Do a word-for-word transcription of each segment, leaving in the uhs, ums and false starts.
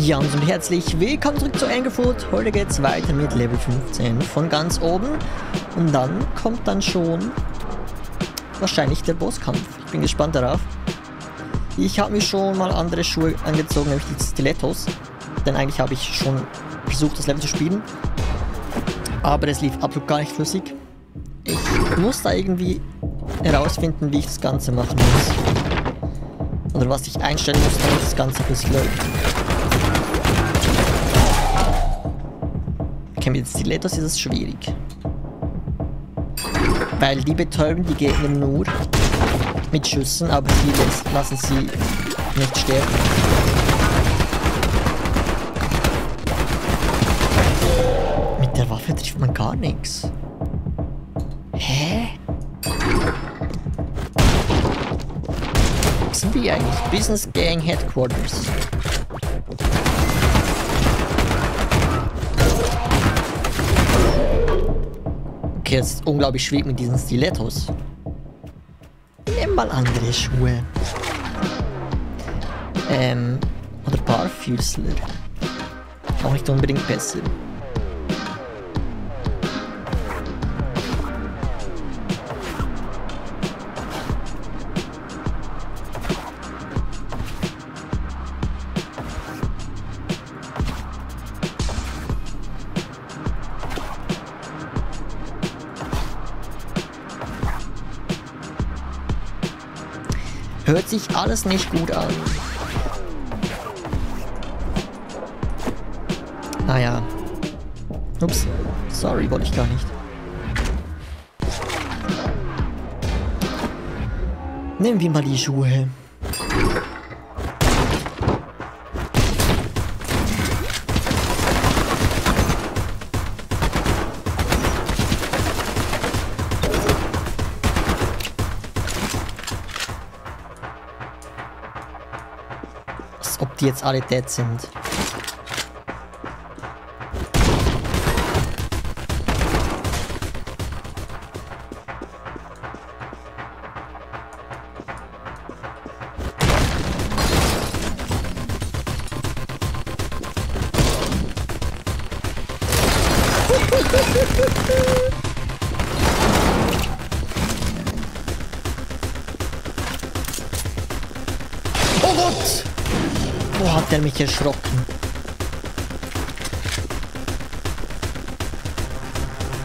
Ja, und herzlich willkommen zurück zu Anger Foot. Heute geht's weiter mit Level fünfzehn von ganz oben. Und dann kommt dann schon wahrscheinlich der Bosskampf. Ich bin gespannt darauf. Ich habe mir schon mal andere Schuhe angezogen, nämlich die Stilettos. Denn eigentlich habe ich schon versucht, das Level zu spielen. Aber es lief absolut gar nicht flüssig. Ich muss da irgendwie herausfinden, wie ich das Ganze machen muss. Oder was ich einstellen muss, damit das Ganze flüssig läuft. Okay, mit den Stilettos ist es schwierig. Weil die betäuben die Gegner nur mit Schüssen, aber die lassen sie nicht sterben. Mit der Waffe trifft man gar nichts. Hä? Was sind die eigentlich? Business Gang Headquarters. Jetzt unglaublich schwierig mit diesen Stilettos. Nimm mal andere Schuhe. Ähm, oder Barfüßler. Auch nicht unbedingt besser. Hört sich alles nicht gut an. Naja. Ah, ups. Sorry, wollte ich gar nicht. Nehmen wir mal die Schuhe. Ob die jetzt alle dead sind. Oh Gott! Oh, hat er mich erschrocken.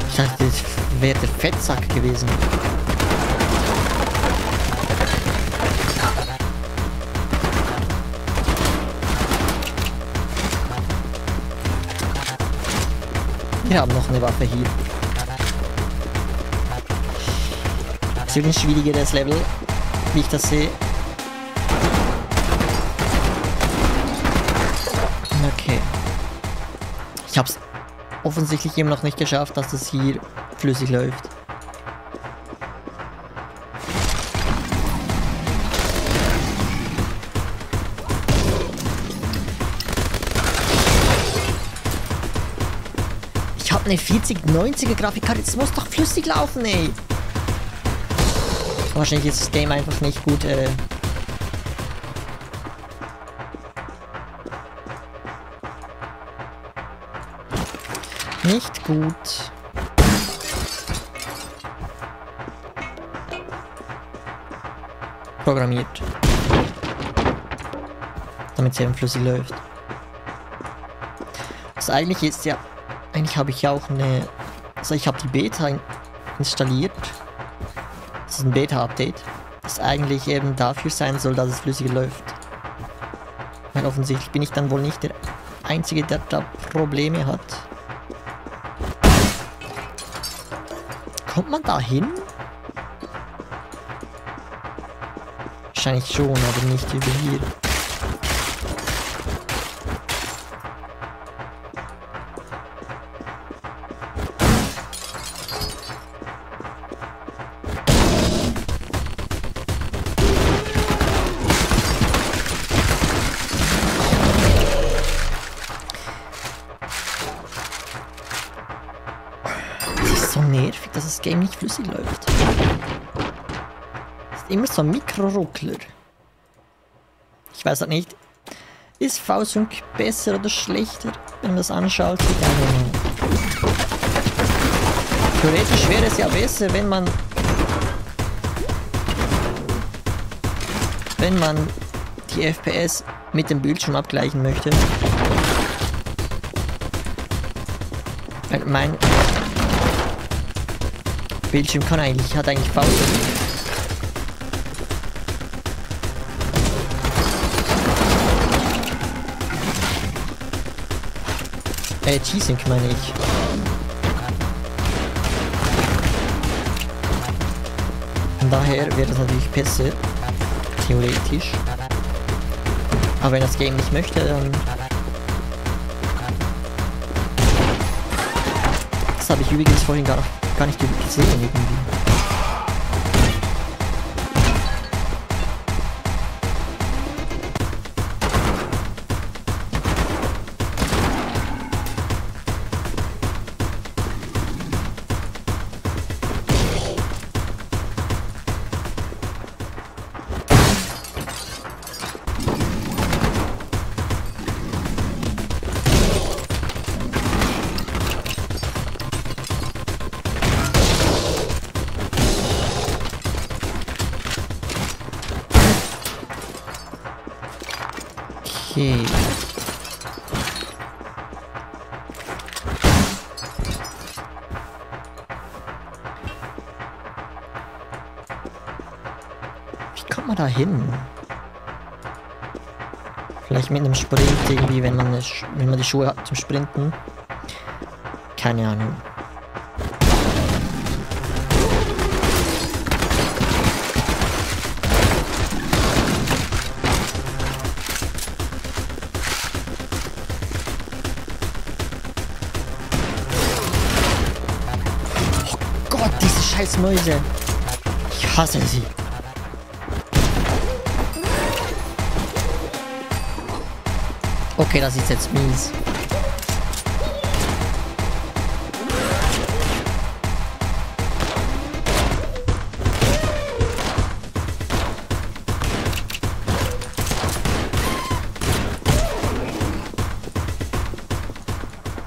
Ich dachte, das wäre der Fettsack gewesen. Wir haben noch eine Waffe hier. Es wird ein schwierigeres Level, wie ich das sehe. Okay. Ich hab's offensichtlich eben noch nicht geschafft, dass das hier flüssig läuft. Ich hab eine vierzig neunziger Grafikkarte, jetzt muss doch flüssig laufen, ey! Wahrscheinlich ist das Game einfach nicht gut, äh... Nicht gut. Programmiert. Damit es eben flüssig läuft. Also eigentlich ist ja... Eigentlich habe ich ja auch eine... Also ich habe die Beta in installiert. Das ist ein Beta-Update. Das eigentlich eben dafür sein soll, dass es flüssig läuft. Weil offensichtlich bin ich dann wohl nicht der Einzige, der da Probleme hat. Kommt man da hin? Wahrscheinlich schon, aber nicht über hier. Nervig, dass das Game nicht flüssig läuft. Das ist immer so ein Mikroruckler. Ich weiß halt nicht. Ist V-Sync besser oder schlechter, wenn man es anschaut? Theoretisch wäre es ja besser, wenn man wenn man die F P S mit dem Bildschirm abgleichen möchte. Weil mein Bildschirm kann eigentlich, hat eigentlich V-Sync. Äh, T-Sync meine ich. Von daher wäre das natürlich besser. Theoretisch. Aber wenn das Game nicht möchte, dann... Das habe ich übrigens vorhin gar, gar nicht gesehen irgendwie. Wie kommt man da hin? Vielleicht mit einem Sprint irgendwie, wenn man, eine Sch- wenn man die Schuhe hat zum Sprinten. Keine Ahnung. Scheiß Mäuse. Ich hasse sie. Okay, das ist jetzt mies.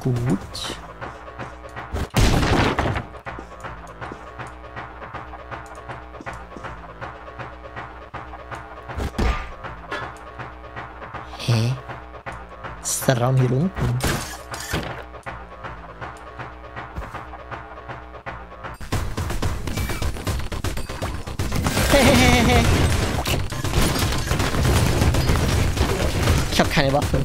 Gut. Ist der Raum hier unten? Ich habe keine Waffe.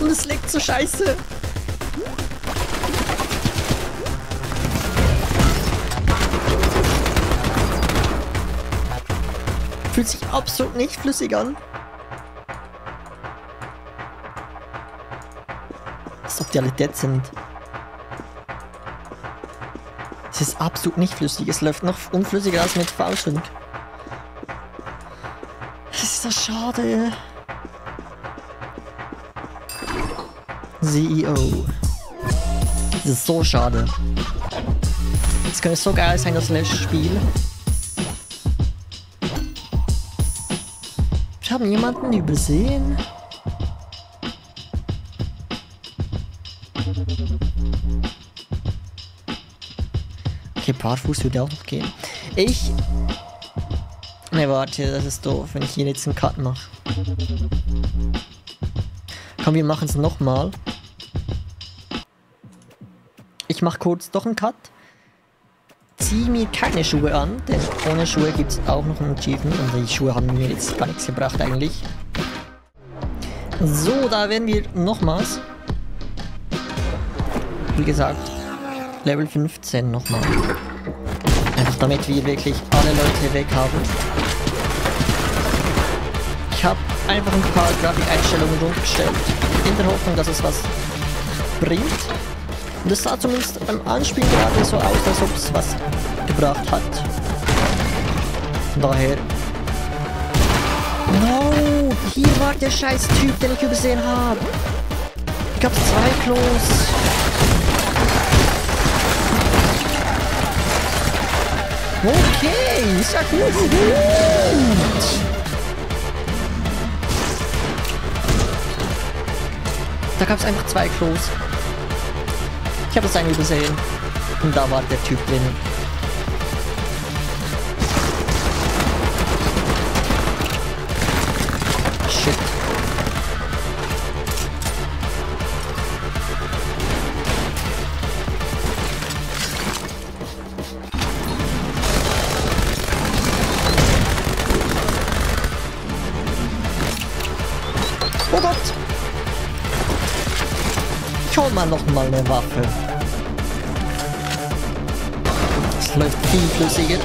Und es leckt so scheiße. Fühlt sich absolut nicht flüssig an. Als ob die alle dead sind. Es ist absolut nicht flüssig. Es läuft noch unflüssiger als mit V-Sync. Das ist so schade. C E O. Das ist so schade. Es könnte so geil sein, das letzte Spiel. Wir haben jemanden übersehen. Okay, barfuß würde auch noch gehen. Ich... Ne, warte, das ist doof, wenn ich hier jetzt einen Cut mache. Komm, wir machen es nochmal. Ich mache kurz doch einen Cut. Zieh mir keine Schuhe an, denn ohne Schuhe gibt es auch noch ein Achievement und die Schuhe haben mir jetzt gar nichts gebracht eigentlich. So, da werden wir nochmals, wie gesagt, Level fünfzehn nochmal. Einfach damit wir wirklich alle Leute weg haben. Ich habe einfach ein paar Grafikeinstellungen hochgestellt, in der Hoffnung, dass es was bringt. Und es sah zumindest beim Anspielen gerade so aus, als ob es was gebracht hat. Von daher... No! Hier war der scheiß Typ, den ich übersehen habe! Ich gab's zwei Klos! Okay, ist ja gut. Da gab es einfach zwei Klos. Ich habe das eigentlich gesehen. Und da war der Typ drin. Shit. Oh Gott! Ich hol mal noch mal eine Waffe. Es läuft viel flüssiger.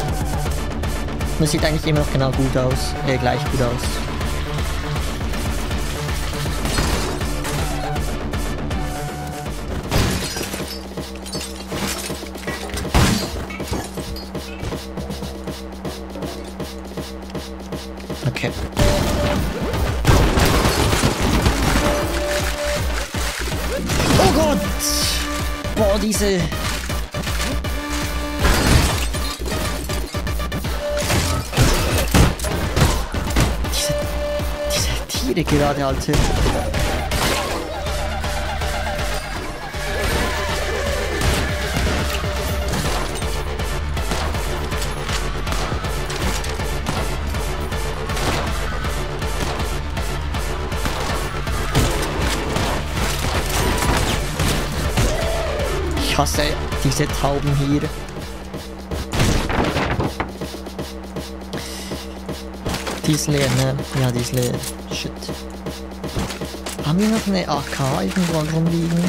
Und es sieht eigentlich immer noch genau gut aus. Äh, gleich gut aus. Okay. Oh Gott! Boah, diese... Diese... Diese Tiere gerade, Alter. Ich hasse diese Tauben hier. Die ist leer, ne? Ja, die ist leer. Shit. Haben wir noch eine A K irgendwo rumliegen?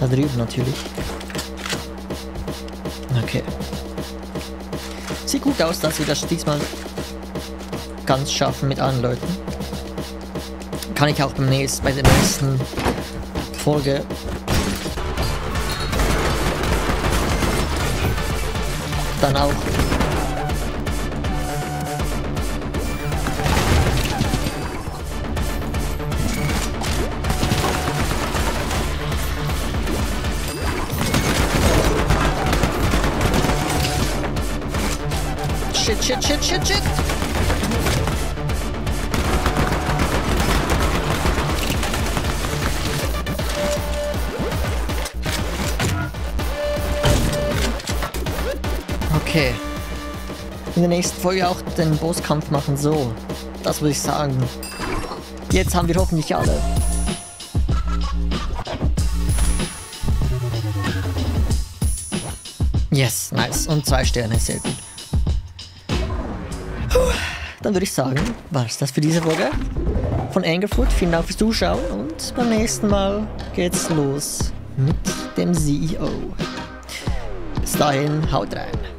Da drüben natürlich. Okay. Sieht gut aus, dass wir das diesmal ganz schaffen mit allen Leuten. Kann ich auch beim nächsten, bei dem nächsten... Folge. Dann auch. Shit, shit, shit, shit, shit. Okay. In der nächsten Folge auch den Bosskampf machen, so. Das würde ich sagen. Jetzt haben wir hoffentlich alle. Yes, nice. Und zwei Sterne, sehr gut. Dann würde ich sagen, war es das für diese Folge von Anger Foot. Vielen Dank fürs Zuschauen und beim nächsten Mal geht's los mit dem C E O. Bis dahin, haut rein.